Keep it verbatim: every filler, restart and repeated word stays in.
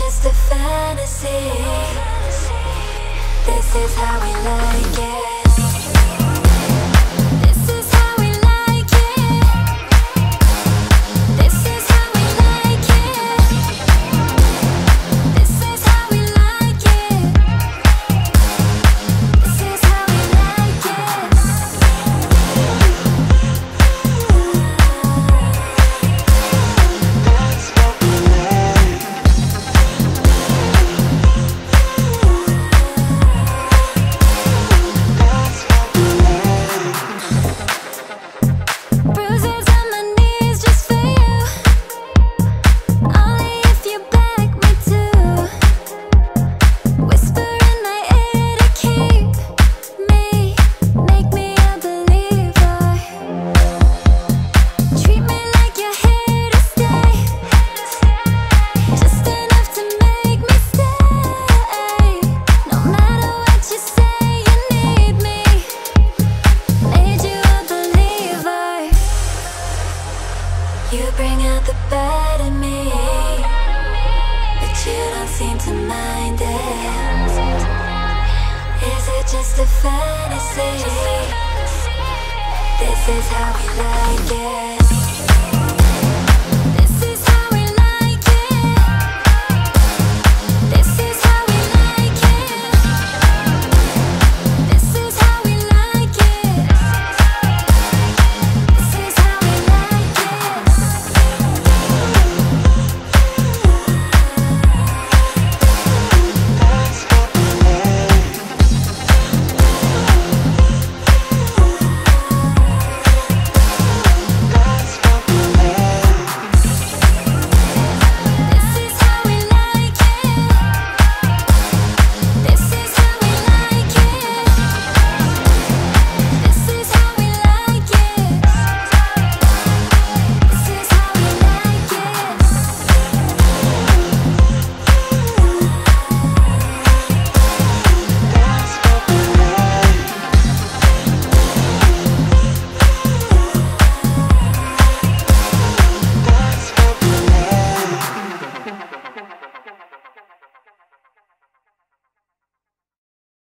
just a fantasy. This is how we like it. You bring out the bad in me, but you don't seem to mind it. Is it just a fantasy? This is how we like it.